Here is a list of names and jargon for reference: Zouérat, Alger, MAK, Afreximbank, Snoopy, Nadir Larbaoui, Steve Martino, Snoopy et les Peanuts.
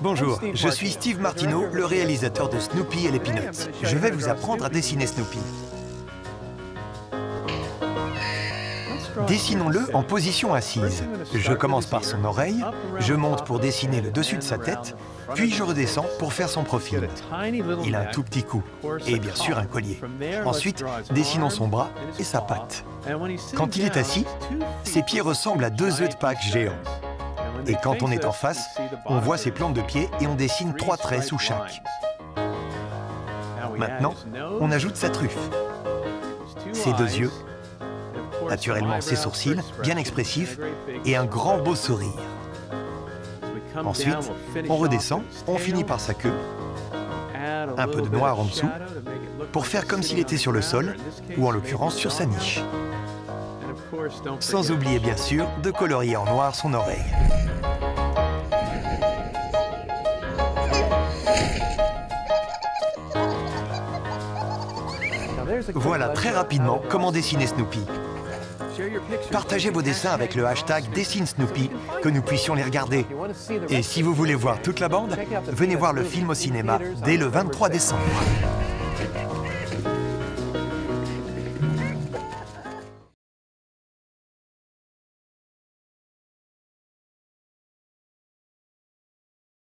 Bonjour, je suis Steve Martino, le réalisateur de Snoopy et les Peanuts. Je vais vous apprendre à dessiner Snoopy. Dessinons-le en position assise. Je commence par son oreille, je monte pour dessiner le dessus de sa tête, puis je redescends pour faire son profil. Il a un tout petit cou, et bien sûr un collier. Ensuite, dessinons son bras et sa patte. Quand il est assis, ses pieds ressemblent à deux œufs de Pâques géants. Et quand on est en face, on voit ses plantes de pied et on dessine trois traits sous chaque. Maintenant, on ajoute sa truffe, ses deux yeux, naturellement ses sourcils, bien expressifs, et un grand beau sourire. Ensuite, on redescend, on finit par sa queue, un peu de noir en dessous, pour faire comme s'il était sur le sol, ou en l'occurrence sur sa niche. Sans oublier bien sûr de colorier en noir son oreille. Voilà très rapidement comment dessiner Snoopy. Partagez vos dessins avec le hashtag #DessineSnoopy, que nous puissions les regarder. Et si vous voulez voir toute la bande, venez voir le film au cinéma dès le 23 décembre.